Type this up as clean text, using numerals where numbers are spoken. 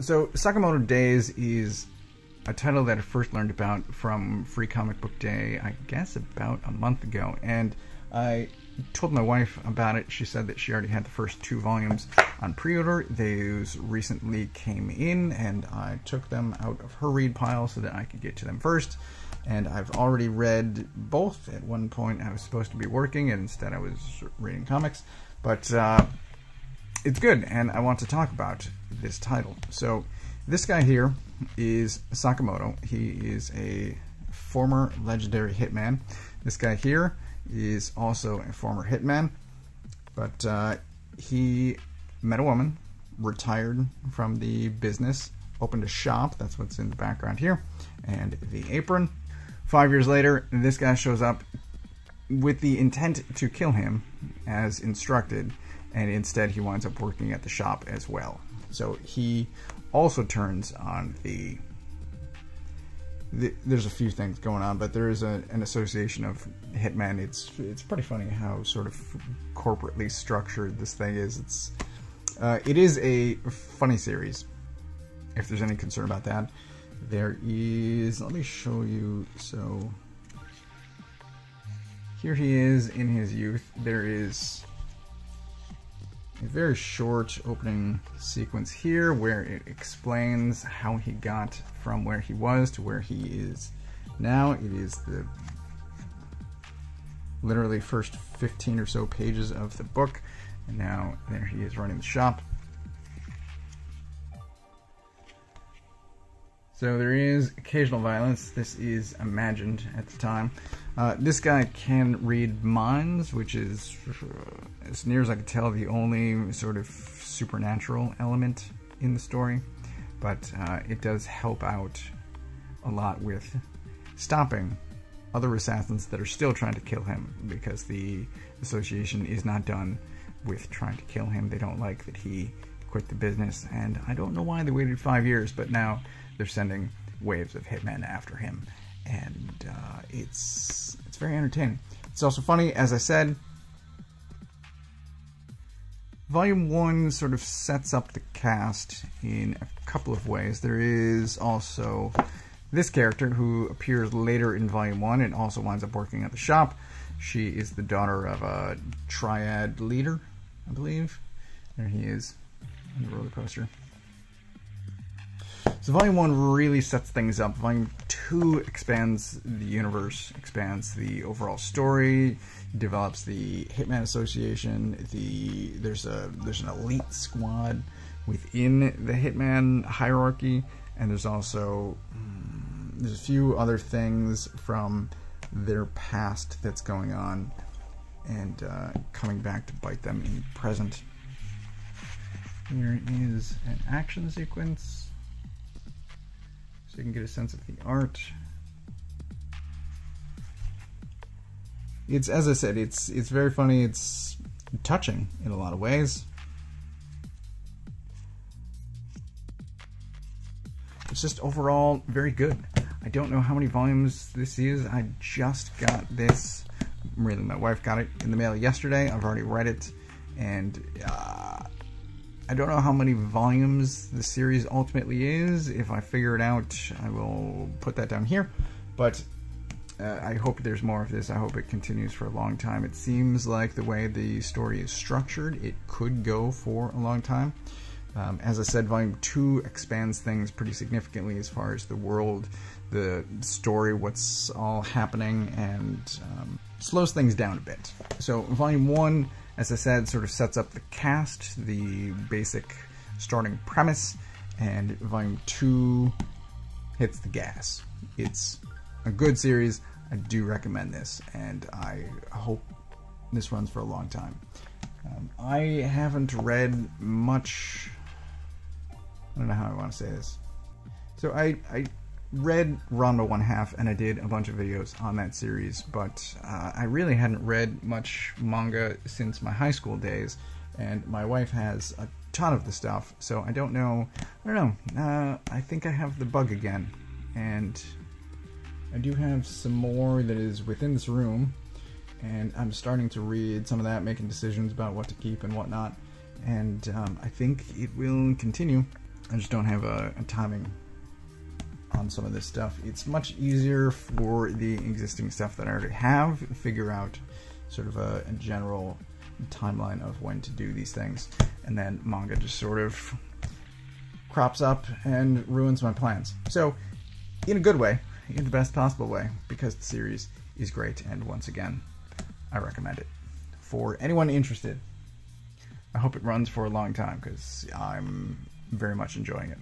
So Sakamoto Days is a title that I first learned about from Free Comic Book Day, I guess about a month ago, and I told my wife about it. She said that she already had the first 2 volumes on pre-order. Those recently came in, and I took them out of her read pile so that I could get to them first. And I've already read both. At one point I was supposed to be working, and instead I was reading comics. But it's good, and I want to talk about this title. So this guy here is Sakamoto. He is a former legendary hitman. This guy here is also a former hitman, but he met a woman, retired from the business, opened a shop, that's what's in the background here, and the apron. 5 years later, this guy shows up with the intent to kill him as instructed, and instead he winds up working at the shop as well. So he also turns on there's a few things going on, but there is an association of hitmen. It's pretty funny how sort of corporately structured this thing is. It is a funny series, if there's any concern about that. There is, let me show you, so here he is in his youth. There is a very short opening sequence here where it explains how he got from where he was to where he is now. It is the literally first 15 or so pages of the book, and now there he is running the shop. So there is occasional violence. This is imagined at the time. This guy can read minds, which is, as near as I can tell, the only sort of supernatural element in the story. But it does help out a lot with stopping other assassins that are still trying to kill him, because the association is not done with trying to kill him. They don't like that he quit the business, and I don't know why they waited 5 years, but now they're sending waves of hitmen after him, and it's very entertaining. It's also funny, as I said. Volume 1 sort of sets up the cast in a couple of ways. There is also this character who appears later in Volume 1 and also winds up working at the shop. She is the daughter of a triad leader, I believe. There he is. The roller coaster. So Volume 1 really sets things up. Volume 2 expands the universe, expands the overall story, develops the Hitman Association. There's an elite squad within the Hitman hierarchy, and there's also there's a few other things from their past that's going on and coming back to bite them in the present. Here is an action sequence, so you can get a sense of the art. It's, as I said, it's very funny. It's touching in a lot of ways. It's just overall very good. I don't know how many volumes this is. I just got this. Really, my wife got it in the mail yesterday. I've already read it, and I don't know how many volumes the series ultimately is. If I figure it out, I will put that down here. But I hope there's more of this. I hope it continues for a long time. It seems like the way the story is structured, it could go for a long time. As I said, Volume 2 expands things pretty significantly as far as the world, the story, what's all happening, and slows things down a bit. So Volume 1, as I said, sort of sets up the cast, the basic starting premise, and Volume 2 hits the gas. It's a good series. I do recommend this, and I hope this runs for a long time. I haven't read much. I don't know how I want to say this. So I read Ranma 1/2, and I did a bunch of videos on that series, but I really hadn't read much manga since my high school days, and my wife has a ton of the stuff, so I don't know. I think I have the bug again, and I do have some more that is within this room, and I'm starting to read some of that, making decisions about what to keep and whatnot, and I think it will continue. I just don't have a timing on some of this stuff. It's much easier for the existing stuff that I already have, figure out sort of a general timeline of when to do these things, and then manga just sort of crops up and ruins my plans. So, in a good way, in the best possible way, because the series is great, and once again, I recommend it for anyone interested. I hope it runs for a long time, because I'm very much enjoying it.